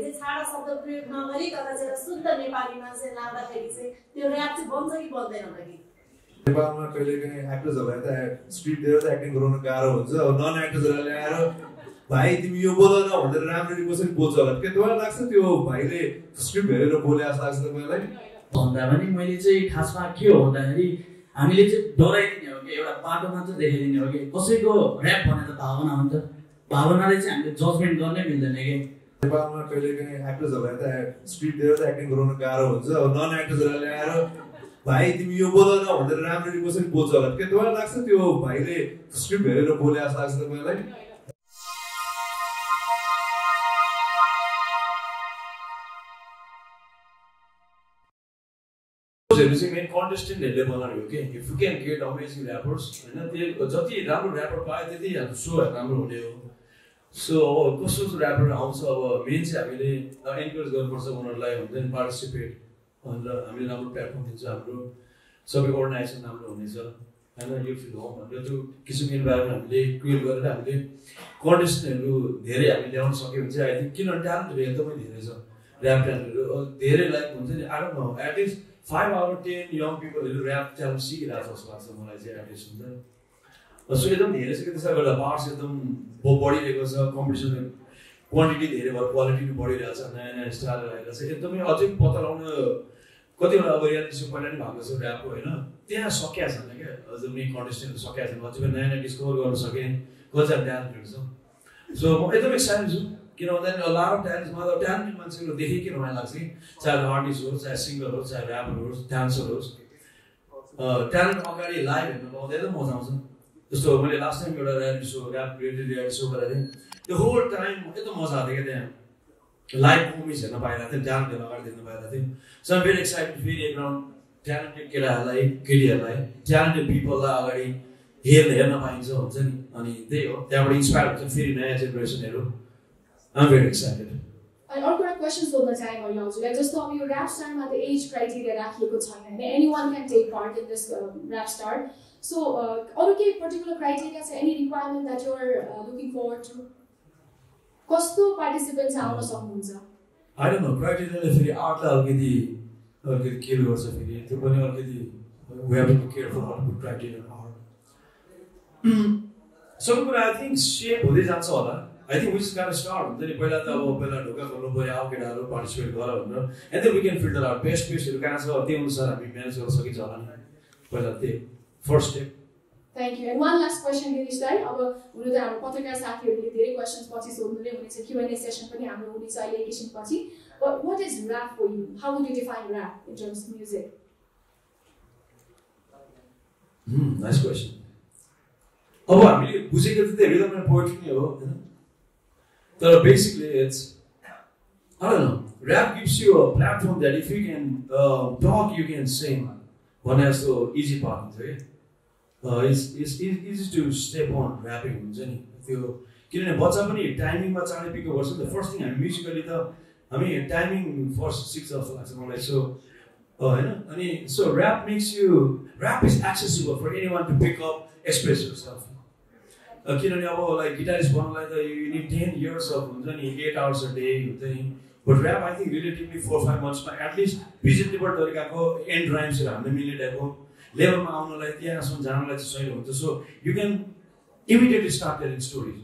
Main contestant okay? If you can get amazing rappers, and so rapper also means encourage then participate on the platform so organization and you feel home. To kissing environment, contestant I think talent rap talent, like I don't know at least. 5 out of 10 young people rap channel see that as well. So you don't hear the parts of them body competition quantity there about quality to body and style. So it doesn't mean potalona cotilabarian you know, then a lot of times, talented man, artists, singers, rappers, dancers, talent already live, and all the most. So when last time you a show, rap created show, the whole time it was live movies, and so I'm very excited to be around talented talented people already here, and they were inspired to feel generation. I'm very excited. And all correct questions for the time or young. Like just talk your rap star about the age criteria. Anyone can take part in this rap star. So, or okay, particular criteria, so any requirement that you're looking forward to? Kosto participants are also I don't know. Criteria is very art. We have to be careful about the criteria. So, I think shape is all. I think we just gotta start. Then and then we can filter out best piece. You can manage first step. Thank you. And one last question, Girish Dai. Questions Q&A session. But what is rap for you? How would you define rap in terms of music? Nice question. Oh, I mean, music is the rhythm and poetry. So basically, it's, I don't know, rap gives you a platform that if you can talk, you can sing. One has the easy part, okay? It's easy to step on rapping. The first thing I musically do, I mean, timing first 6 hours, like so. I mean, so rap makes you, rap is accessible for anyone to pick up, express yourself. Like guitarist, you need 10 years of 8 hours a day. But rap, I think, relatively 4-5 months, at least, recently, end rhymes are level. So you can immediately start telling stories.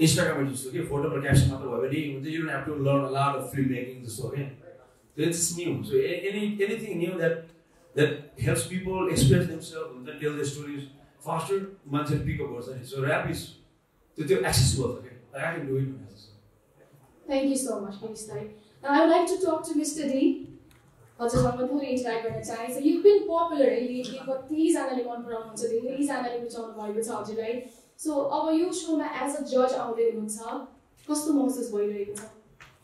Instagram, photo caption, you don't have to learn a lot of filmmaking. So it's new. So anything new that helps people express themselves and tell their stories. Faster, much pick up person. So rap is accessible. Okay, I can do it. Thank you so much, Mr. Dai. Now I would like to talk to Mr. D. Also, someone who interact so you've been popular lately, but these analysts on ground, so these analysts on boy, which are right. So, our you show me as a judge out there, Munsa. What's the most boy right?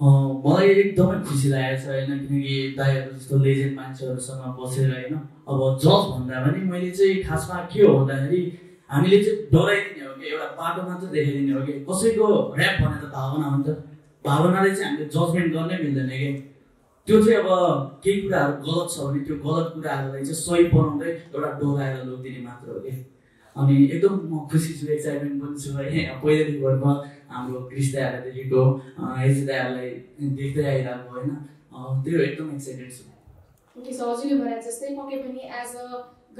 Malay don't feel like I know you diet to legend mancher some bossy right now. About Josh Ravening Military has my cure that I'm legit dorating a part of the heading okay. Cosego rap on the Pavana and the Josmin Gone in the negative. Tuesday about King could have Gollops or little Gollop could have just so important or a door I looked in a matter okay. I mean, it don't more excitement, but so I हाम्रो क्रिस्ताहरु देखिको एजुदाहरुलाई देख्दै आइराको हैन त्यो एकदम excited छु okay so हजुरले भने जस्तै पक्कै पनि एज अ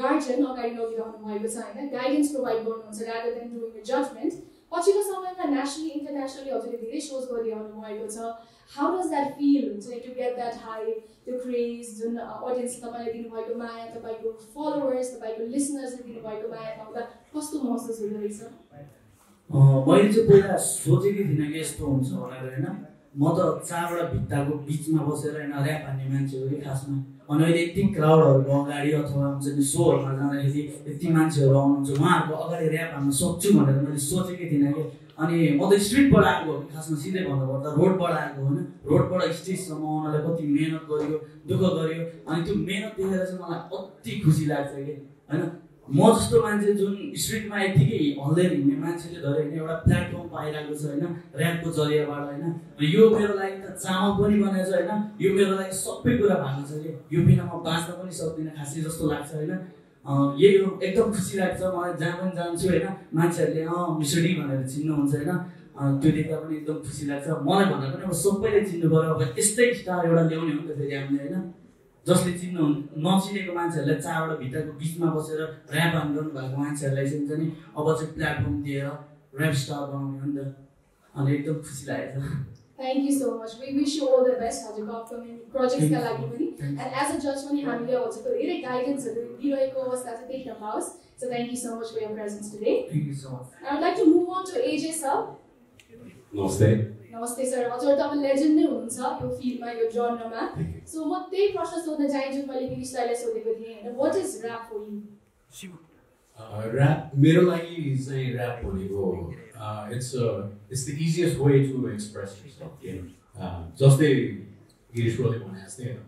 गार्डियन अगाडि लगिरहनु भएको छ हैन गाइडेन्स प्रोवाइड गर्नुहुन्छ rather than doing a judgement पछिल्लो समयमा नेशनली इन्टरनेशनली हजुरले धेरै शोज गरिरहनु भएको छ How does that feel to get that high, the craze, the audience, the followers, the listeners, the अनि म त स्ट्रीट बाट आएको खासमा सिधै भन्नु पर्दा रोड बाट आएको हैन रोड बाट स्टेज सम्म आउनलाई कति मेहनत गरियो दुख गरियो अनि त्यो मेहनत देखेर चाहिँ मलाई अति खुसी लाग्छ के हैन म जस्तो मान्छे जुन स्ट्रीट मा यतिकै हल्दै हिँड्ने मान्छेले धरे नि एउटा प्लेटफर्म पाइराको छ हैन र्यापको जरियाबाट हैन यो मेरो लागि त चाहना पनि बनेछ हैन यो मेरो लागि सबै कुरा भएको छ के यो बिना म बाँच्न पनि सक्दिन खासै जस्तो लाग्छ हैन यही हो एकदम खुसी लाग्छ मलाई जहाँ पनि जान्छु हैन मान्छेहरुले मिसडी भनेर चिन्नु हुन्छ हैन त्यो देख्दा पनि एकदम खुसी लाग्छ मलाई भन्दा पनि अब सबैले चिन्नु पर्यो अब त्यस्तै स्टार एउटा ल्याउने हो नि त फेरि हामीले हैन जसले चिन्नु नचिनेको मान्छेहरुलाई चारवटा भित्रको बीचमा बसेर र्याप गर्नु भएको मान्छेहरुलाई चाहिँ नि अब चाहिँ प्लेटफर्म दिएर र्याप स्टार बनाउने हो नि त अनि एकदम खुसी लागेछ Thank you so much. We wish you all the best for your upcoming projects. And as a judge, we have also great guidance and house. So thank you so much for your presence today. Thank you so much. I would like to move on to AJ sir. Namaste. Namaste sir. You are a legend in your field, your genre. So what they process on the giant English style and what is rap for you? Rap, my life is a rap for you. It's the easiest way to express yourself. Just the usually one has there.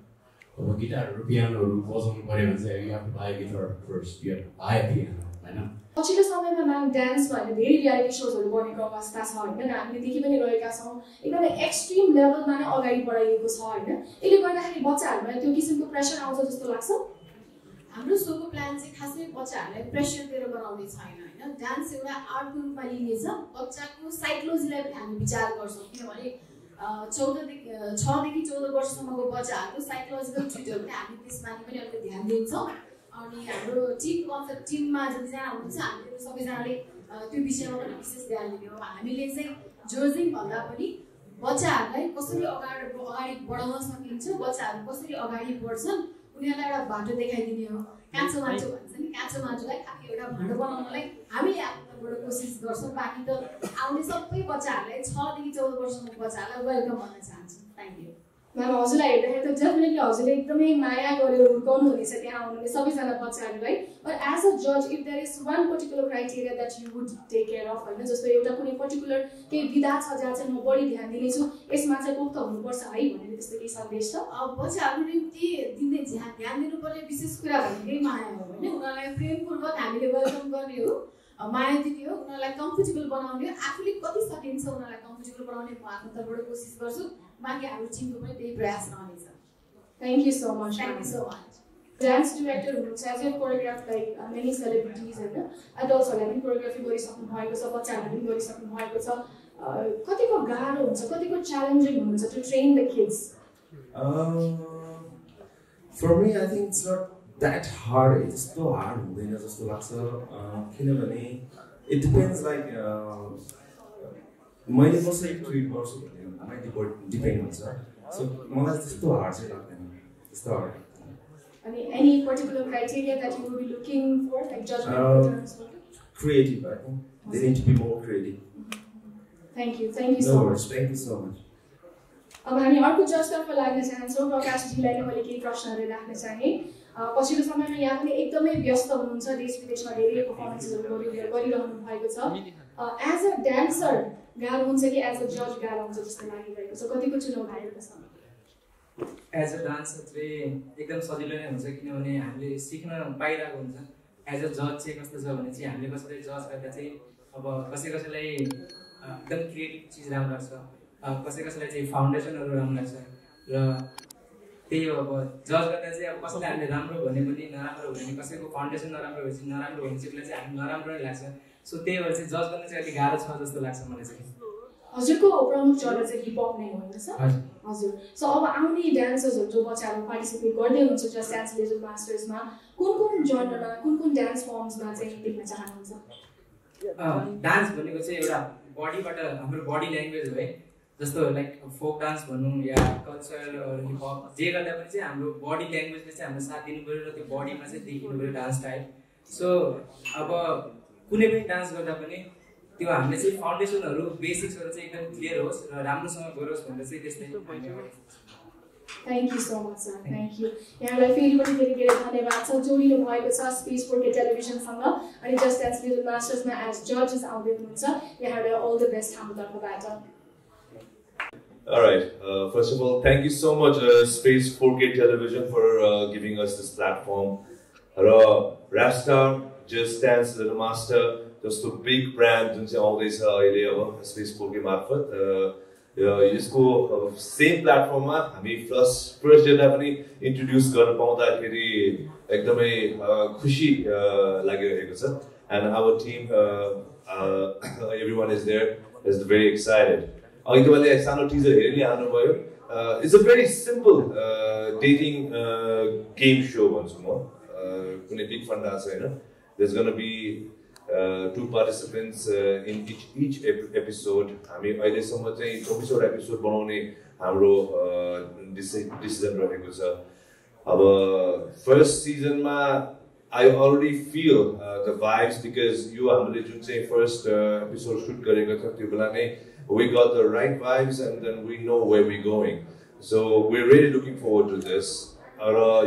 But guitar, piano, you have to buy a guitar first. You have to buy a piano. Right now. पछिल्लो समयमा माग dance भन्ने धेरै reality शोजहरु बनेको अवस्था छ हैन हामीले देखि पनि रहेका छौं एकदमै एक्सट्रीम लेभलमा नै अगाडि बढाइएको छ हैन यसले गर्दाखेरि बच्चाहरुमा त्यो किसिमको प्रेसर आउँछ जस्तो लाग्छ हाम्रो सोको प्लान चाहिँ खासै बच्चाहरुलाई प्रेसर दिएर बनाउने छैन हैन डान्स एउटा आर्ट रूपमा लिने छ बच्चाको साइकोलोजीलाई पनि हामी विचार गर्छौं किनभने 6 देखि 14 वर्षसम्मको बच्चाहरुको साइकोलोजिकल ट्रिटहरू पनि हामी त्यसमाथि पनि अलिकति ध्यान दिन्छौं अनि हाम्रो टिम कन्सेप्ट टिममा जतिजना हुन्छ हामीहरु सबैजनाले त्यो विषयमा पनि विशेष ध्यान दिने हो हामीले चाहिँ जजिङ भन्दा पनि बच्चाहरुलाई कसरी अगाडि बढाउन सकिन्छ बच्चाहरु कसरी अगाडि बढ्छन् उनीहरुलाई एउटा बाटो देखाइदिने हो काँचो माटो भन्छ नि काँचो माटोलाई खाली एउटा भाँडो बनाउनलाई हामीले आफ्नोबाट कोसिस गर्छौं बाकी त आउने सबै बच्चाहरुलाई 6 देखि 14 वर्षको बच्चाहरुलाई वेलकम भन्न चाहन्छु थ्यांक यू मैले हजुरलाई हेर्दाखेरि त डेफिनेटली हजुरले एकदमै माया गरेर हुर्काउनु हुनेछ त्यहाँ आउनुले सबैजना बच्चाहरुलाई बट एज अ जज if there is one particular criteria that you would take care of हैन जस्तो एउटा कुनै पर्टिकुलर के विधा छ जहाँ चाहिँ म बढी ध्यान दिनेछु यसमा चाहिँ उक्त हुनुपर्छ है भन्ने त्यस्तो के सन्देश छ अब बच्चाहरुले निम्ति दिने ध्यान दिनुपर्ने विशेष कुरा भनेकै माया हो हैन उनीहरुलाई प्रेमपूर्वक हामीले वेलकम गर्ने हो माया दिने हो उनीहरुलाई कम्फर्टेबल बनाउने हो आफूले कति सकिन्छ उनीहरुलाई कम्फर्टेबल बनाउने म आफ्नो तर्फबाट कोसिस गर्छु Thank you so much. Thank you so much. Dance director who has choreographed like many celebrities and adults have been choreography very often. How challenging to train the kids? For me, I think it's not that hard. It's so hard. It depends like. मैले बसे tweet गर्छु भने मलाई depend हुन्छ so मलाई त्यस्तो hard चाहिँ लाग्दैन त्यस्तो हार्ड अनि any particular criteria that you will be looking for like judgement creative I think they need to be more creative thank you so much thank you so much अब हामी अर्को जजतर्फ लाग्न चाहन्छौँ प्रकाश जीलाई मैले केही प्रश्नहरु राख्न चाहे पछिल्लो समयमा यहाँ पनि एकदमै व्यस्त हुनुहुन्छ देश विदेशमा धेरै परफर्मेन्सहरु गरिरहनु भएको छ एज अ डान्सर गाह्रो हुन्छ कि एज अ जज गाह्रो हुन्छ जस्तो लागिरहेको छ कतिको चुनौतीहरु छ एज अ डान्सर चाहिँ एकदम सजिलो नै हुन्छ किनभने हामीले सिक्न पाइरहेको हुन्छ एज अ जज चाहिँ कस्तो छ भने चाहिँ हामीले कसैलाई जज गर्दा चाहिँ अब कसैलाई एकदम क्रिएटिभ चीज राम्रो लाग्छ कसैलाई चाहिँ फाउन्डेसनहरु राम्रो लाग्छ र त्यही हो अब जज गर्दा चाहिँ अब कसैले हामीले राम्रो भन्ने पनि नराम्रो भन्ने कसैको फाउन्डेसन नराम्रो भएपछि नराम्रो भन्ने चाहिँ हामी नराम्रो नै लाग्छ सो त्यही भएर चाहिँ जज गर्न चाहिँ अलि गाह्रो छ जस्तो लाग्छ मलाई चाहिँ हजुरको प्रमुख जरा चाहिँ हिप हप नै होइन सर हजुर सो अब आउने डान्सर्स जो बच्चाहरु पार्टिसिपेट गर्दै हुनुहुन्छ जस्ट डान्स लेजर मास्टर्स मा कुन-कुन जरा कुन-कुन डान्स फर्म्स मा चाहिँ देख्न चाहनुहुन्छ डान्स भनेको चाहिँ एउटा बडीबाट हाम्रो बडी ल्याङ्ग्वेज हो है जस्तो लाइक फोक डान्स भन्नु या कल्चरल और हिप हप जे गर्दा पनि चाहिँ हाम्रो बडी ल्याङ्ग्वेजले चाहिँ हाम्रो साथ दिनु पर्यो र त्यो बडीमा चाहिँ देखिनु पर्यो डान्स टाइप सो अब कुनै पनि डान्स गर्दा पनि त्यो हामीले चाहिँ फाउन्डेसनहरु बेसिक्सहरु चाहिँ एकदम क्लियर होस् र राम्रोसँग गरोस् भनेर चाहिँ त्यसले Thank you so much sir thank you यहाँलाई फेरि पनि धेरै धन्यवाद छ जोडिनु भएको छ स्पेस 4K टेलिभिजन सँग अनि जस्ट डान्स लेजर मास्टर्स मा एज जजेस आउँदै हुनुहुन्छ यहाँलाई all the best हाम्रो तर्फबाट All right. First of all, thank you so much, Space 4K Television, for giving us this platform. Rapstar, Just Dance Little Master, just a big brand. Unse always Space 4K market. Isko same platform ma, hami first day apni introduce garna paunta kheri ekdamai khushi lagireko cha. And our team, everyone is there, is very excited. It's a very simple dating game show once more. Big fun dance, There's going to be two participants in each episode. I mean, I just want to say, 24 episode banane hamro decision raheko cha. Aba first season ma I already feel the vibes because you hamle jun chahi first episode shoot gareko cha tyo bela nai We got the right vibes, and then we know where we're going. So we're really looking forward to this.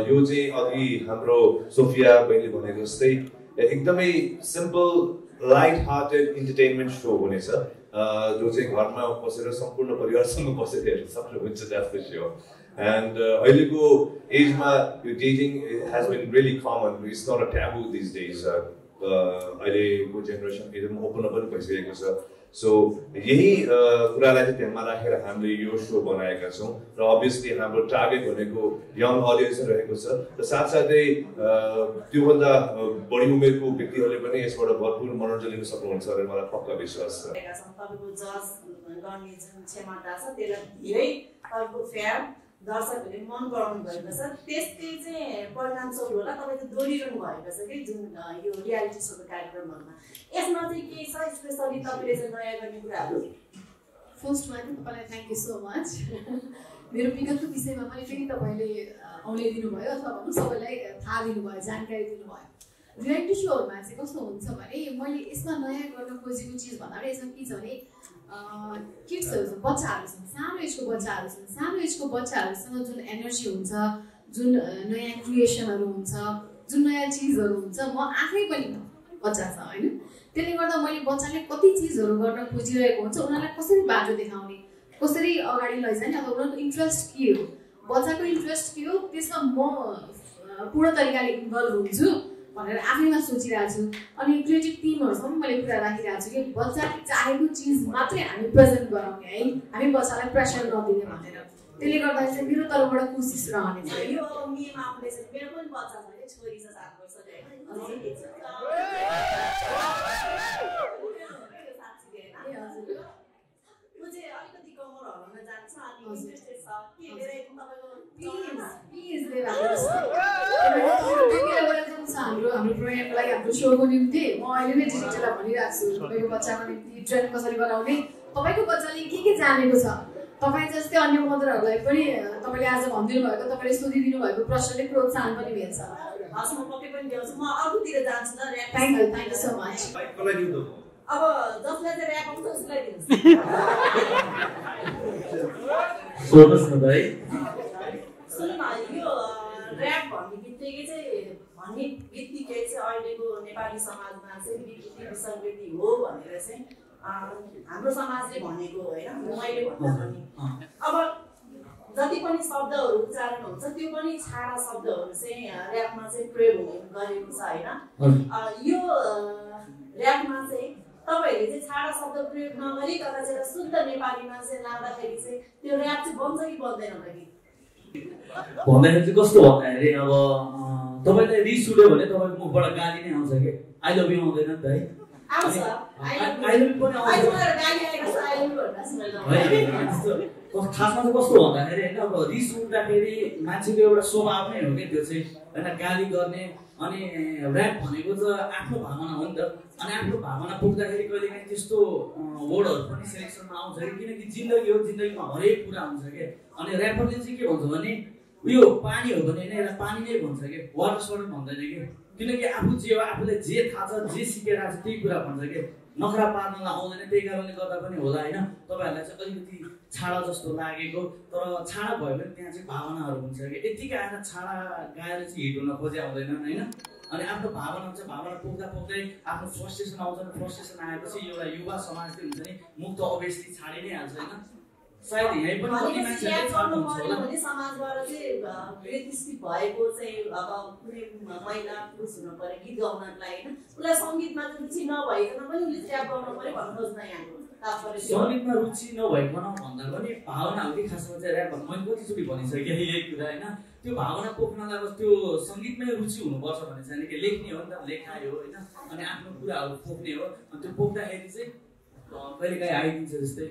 You see, agi hamro Sophia bhayile bhaneko jastै एकदमै simple, light-hearted entertainment show हुनेछ. जो चाहिँ घरमा बसेर सम्पूर्ण परिवारसँग बसेर हेर्न सक्नुहुन्छ that's for sure. And अहिलेको एजमा यो dating has been really common. It's not a taboo these days. अहिलेको generation एकदम open up पनि भइसकेको छ. So, यही कुरालाई चाहिँ ध्यानमा राखेर हामीले यो शो बनाएका छौं र obviously हाम्रो टार्गेट भनेको यङ ऑडियन्स रहेको छ र साथसाथै त्यो भन्दा बढी उमेरको व्यक्तिहरुले पनि यसबाट भरपूर मनोरञ्जन लिन सक्नुहुन्छ भन्ने मलाई पक्का विश्वास छ। तपाईको जज गर्ने जुन क्षमता छ त्यसलाई धेरै तपाईको फ्यान दर्शकहरुले मन पराउनु भएको छ त्यस्तै चाहिँ परिणाम स्वरूप होला तपाईले दोरिरहनु भएको छ के जुन यो रियालिटी शोको कार्यक्रममा यसमा चाहिँ के छ स्पेशली तपाईले चाहिँ नयाँ गर्ने कुराहरु फर्स्ट मा चाहिँ तपाईलाई थ्यांक यू सो मच मेरो विगतको विषयमा पनि फेरि तपाईले औले दिनुभयो अथवा भन्नु सबैलाई थाहा दिनुभयो जानकारी दिनुभयो रियालिटी शोमा चाहिँ कस्तो हुन्छ भने मैले यसमा नयाँ गर्न खोजेको चीज भन्दा यसमा के छ भने किड्स सानो एजको बच्चाहरुसँग जुन एनर्जी हुन्छ जुन नयाँ क्रिएशनहरु हुन्छ जुन नयाँ चीजहरु हुन्छ म आफै पनि बच्चा छ हैन त्यसले गर्दा मैले बच्चाले कति चीजहरु गर्न खोजिरहेको हुन्छ उनीलाई कसरी बाटो देखाउने कसरी अगाडि लैजाने अब उनीहरुको इन्ट्रेस्ट के हो बच्चाको इन्ट्रेस्ट के हो त्यसमा म पूर्ण तरिकाले इन्भल्भ हुन्छु भनेर आफैमा सोचिरहेको छु अनि क्रिएटिभ टिमहरुसँग मैले कुरा राखिरहेको छु कि बच्चाले चाहेको चीज मात्रै हामी प्रेजेन्ट गराउने है हामी बच्चालाई प्रेसर नदिने भनेर त्यसले गर्दा चाहिँ मेरो तर्फबाट कोसिस रहने छ यो मेमा आफुले चाहिँ मेरो पनि बच्चा छ छोरी छ 7 वर्षको म चाहिँ अलिकति कमर हल्न जान्छ अनि इन्ट्रेस्टेड छ के गरेको तपाईको प्लिज मेरो हाम्रो प्रोग्रामलाई हाम्रो शोको निम्ति म अहिले नै डिजिटललाई भनिराछु तपाईको बच्चाको निम्ति ट्रेन कसरी बनाउने तपाईको बच्चाले के जानेको छ तपाई जस्तै अन्य मदरहरुलाई पनि तपाईले आज भन्दिनु भएको तपाईले सोधिदिनु भएको प्रश्नले प्रोत्साहन पनि भेट्छ आज म पक्कै पनि ल्याउँछु म अरुतिर जान्छु ल rap thank you so much कसलाई दिउँ अब जसलाई चाहिँ र्‍याप आउँछ उसलाई दिन्छु सोध्नुस् न भाइ सुनमा यो र्‍याप भन्ने बित्तिकै चाहिँ अनि बित्तिकै चाहिँ अहिलेको नेपाली समाजमा चाहिँ विकृति विसङ्गति हो भनेर चाहिँ हाम्रो समाजले भनेको हैन मैले भन्दा पनि अब जति पनि शब्दहरु उच्चारण हुन्छ त्यो पनि छाडा शब्दहरु चाहिँ र्‍यापमा चाहिँ प्रयोग गरिएको छ हैन यो र्‍यापमा चाहिँ तपाईहरुले चाहिँ छाडा शब्द प्रयोग नगरी कता चाहिँ शुद्ध नेपालीमा चाहिँ लाउँदाखेरि चाहिँ त्यो र्‍याप चाहिँ बन्छ कि बन्दैन होला कि भन्दाखेरि चाहिँ कस्तो भन्दाखेरि अब तपाईलाई रिस उठ्यो भने तपाईको मुखबाट गाली नै आउँछ के आई लभ यु आउँदैन नि त है आउँछ आई लभ यु पनि आउँछ मलाई गाली आएको छ आई Nakra Panala only take only got up in Olina, Tobalati, Chalas to Lagego, Tara Boy, Nancy Pavana or Munsaki, Etika Tara Galaxy, Duna Posia, and after Pavana, the Pavana put up of day, after forces and out of the process, and I have to see you are so much moved to obviously Tari and Zena. Slightly, I put on the Songit very guy, I think this thing.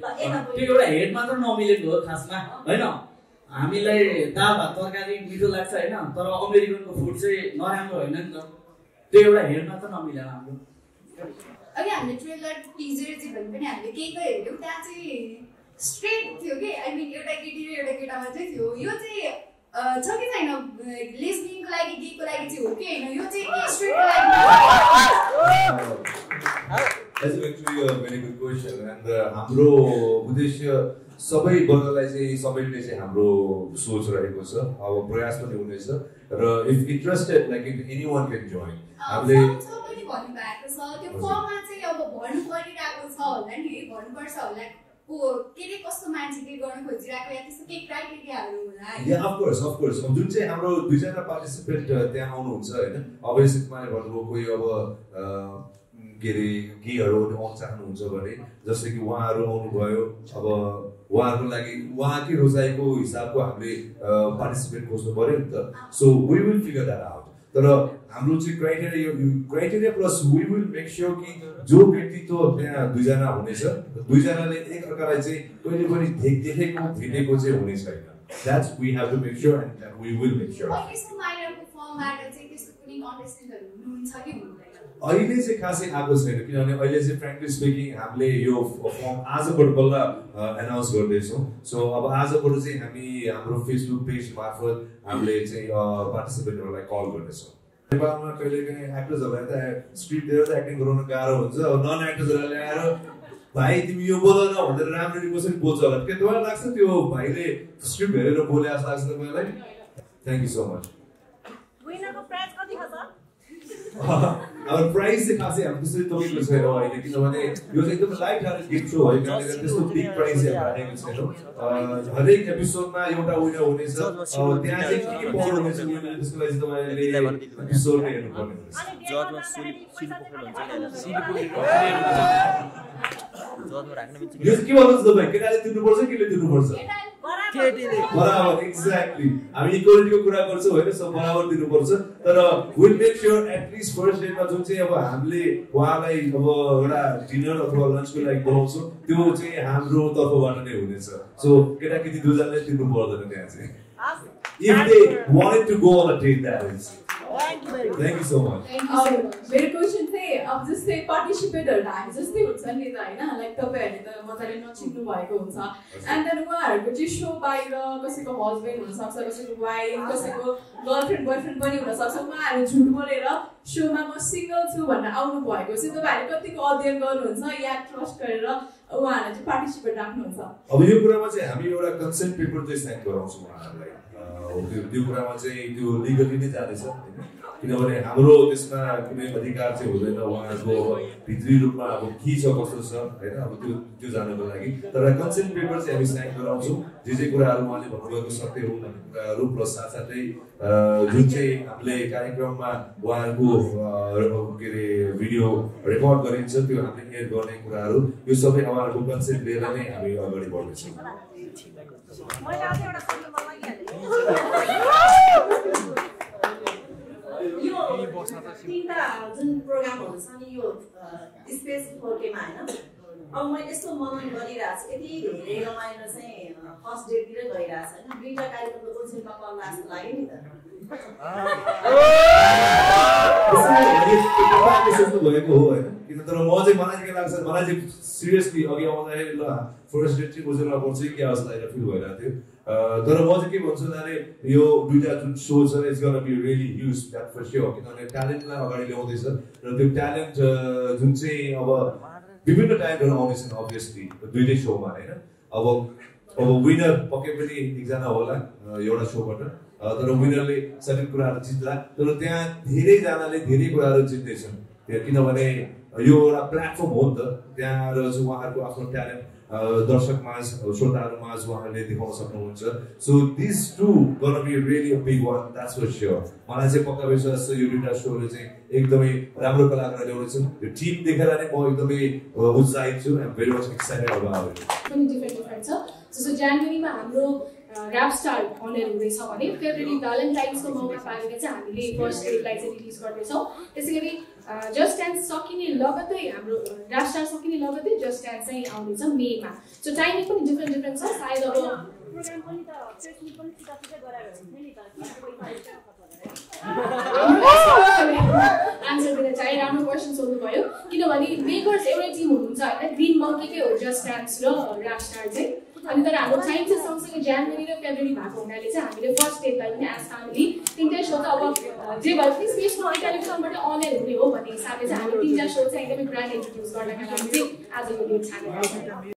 Take your head, mother, no million worth, has my. I know. I mean, like Taba, Torgari, middle like Sina, Toro, American food, say, not Amroin. Take your head, mother, no million. Again, literally, like teasers, even when I'm the cake, you can see straight, okay? I mean, you're like it, I'm with you. You say, talking kind of listening like a geek, like you, okay? You take me straight like. That's actually a very good question. And Hamro Budesha Sabai Bangladesh Sabai Nese Hamro Soch Raheko Cha. Our prayas pani hunne cha. If interested, like if anyone can join. Hamle Sabai pani bhayeko cha. Tyo format chahi aba bhannu parirako cha hola ni, bhannu parcha hola. के कस्तो मान्छेले गर्न खोजिरहेको या त्यस्तो के क्राइटेरियाहरु होला हैन. या of course जुन चाहिँ हाम्रो दुई जना पार्टिसिपेट त्यहाँ आउनु हुन्छ हैन. अवश्य माने भन्नु कोही अब गेरे गेहरु आउन चाहनुहुन्छ भने जस्तै कि उहाँहरु आउनु भयो अब उहाँहरुको लागि उहाँकै रोजाइको हिसाबको हामीले पार्टिसिपेट खोज्नु पर्यो नि त. So we will figure that out. तर हाम्रो चाहिँ criteria plus we will make sure कि जो व्यक्ति त त्यहाँ दुई जना हुनेछ दुई जनाले एकअर्कालाई चाहिँ कहिले पनि देखेको भेटेको चाहिँ हुने छैन. That's we have to make sure and that we will make sure. यसको माइनरको फर्मबाट चाहिँ त्यस्तो कुनै कन्टेस्टेन्टहरु हुनुहुन्छ कि हुँदैन अहिले चाहिँ खासै आएको छैन किनभने अहिले चाहिँ फ्र्यान्कली स्पीकिङ हामीले यो फर्म आजबाट बल्ल अनाउन्स गर्दैछौँ. सो अब आजबाट चाहिँ हामी हाम्रो फेसबुक पेज मार्फत हामीले चाहिँ पार्टिसिपेन्टहरूलाई कल गर्दैछौँ. नेपालमा कहिलेकाहीँ एक्टर्सहरूलाई त स्क्रिप्ट दिएर त एक्टिङ गराउन गाह्रो हुन्छ. अब नन एक्टर्सहरूलाई ल्याएर भाइ तिमी यो बोल न भनेर राम्ररी कसरी बोल्छ होला के तपाईँलाई लाग्छ त्यो भाइले स्क्रिप्ट हेरेर बोले जस्तो लाग्छ तपाईँलाई. Thank you so much. विनरको प्राइज कति छ sir? Our price is not enough. Because a big price every episode exactly. I mean, we'll make sure at least first day Hamley, while I have dinner or lunch will like also, do say Hamro or one day. So, get a kitty do that to bother the dancing. If they wanted to go on a date, that is. Thank you so much. Very question say, of this say participator time, just the Sunday Dina, like the bed, the mother in watching the white Gonza, and then where could you show by the Cosico husband, some sort of wife, Cosico, girlfriend, boyfriend, money, or some marriage, show my single to one out of boy, because in the valley, but the all their girls, so yet trust career, one to participate. Of you, Kurama, have you a consent paper this time? You legally did that, sir. You know, Amro is not going to be a card table. They don't want to go with 3 rupees of keys of us, sir. I don't know to use another like it. There are consent papers every night around you. This is a good one. Ruplos Saturday, Junche, play Karikrama, one go video record or insert you have here going Kuraru. You saw our book and said, There are you already bought it. Yo, 3000 program on Sunny Space 4K. अब मैं इसको मनन गरिराछु यति धेरै रमाइलो चाहिँ first day तिरै गइराछ हैन दुईटा कार्यक्रमको कोसिसमा गर्न जस्तो लाग्यो नि त विभिन्न टाइमहरु आउनेछन् obviously दुईटै शोमा हैन अब विनर पक्कै पनि एकजना होला एउटा शोबाट तर विनरले सर्टेन कुराहरु जित्ला तर त्यहाँ धेरै जनाले धेरै कुराहरु जित्दैछन् किनभने यो एउटा प्लेटफर्म हो नि त त्यहाँ र उहाँहरुको आफ्नो ट्यालेन्ट दर्शक माझ श्रोताहरु माझ उहाँले देखाउन सक्नुहुन्छ so this to gonna be really a big one that's for sure मलाई चाहिँ पक्का विश्वास छ यो दुईटा शोले चाहिँ एकदमै राम्रो कलाकार ल्याउँछन् यो टिम देखेर नै म एकदमै उत्साहित छु I am very much excited about it पनि डिफरेन्ट छ सो जनवरी मा हाम्रो र्याप स्टार अनर हुँदैछ भने फेब्रुअरी भ्यालेन्टाइन्सको मौका पाएर चाहिँ हामीले फर्स्ट क्लिपलाई चाहिँ रिलिज गर्दैछौँ त्यसैगरी जस्ट डान्स सकिने लगत्तै हाम्रो र्याप स्टार सकिने लगत्तै जस्ट डान्स चाहिँ आउँदैछ मेमा सो टाइमिङ पनि डिफरेन्ट छ सायद अब प्रोग्राम पनि त टेक्निक पनि सिकासिका गराएर हुन्छ नि त आन्सर दिन चाहिँ राम्रो क्वेसन सोध्नु भयो किनभने मेकर्स एउटै टिम हुनुहुन्छ हैन ग्रीन मङ्कीकै हो जस्ट डान्स र र्याप स्टार चाहिँ अनि तर हाम्रो टाइम चाहिँ सँगसँगै जनवरी र फेब्रुअरी भएको हुनाले चाहिँ हामीले फर्स्ट डेटलाई पनि एज फ्यामिली तिनटै सो त अब जे भए पनि स्पेस 4K टेलिभिजनबाट अनलाइन हुने हो भन्ने हिसाबले चाहिँ हामी तिनटा सो चाहिँ एकदमै ग्रान्ड इन्ट्रोड्युस गर्नका लागि चाहिँ आजको डेट छानेका छौँ।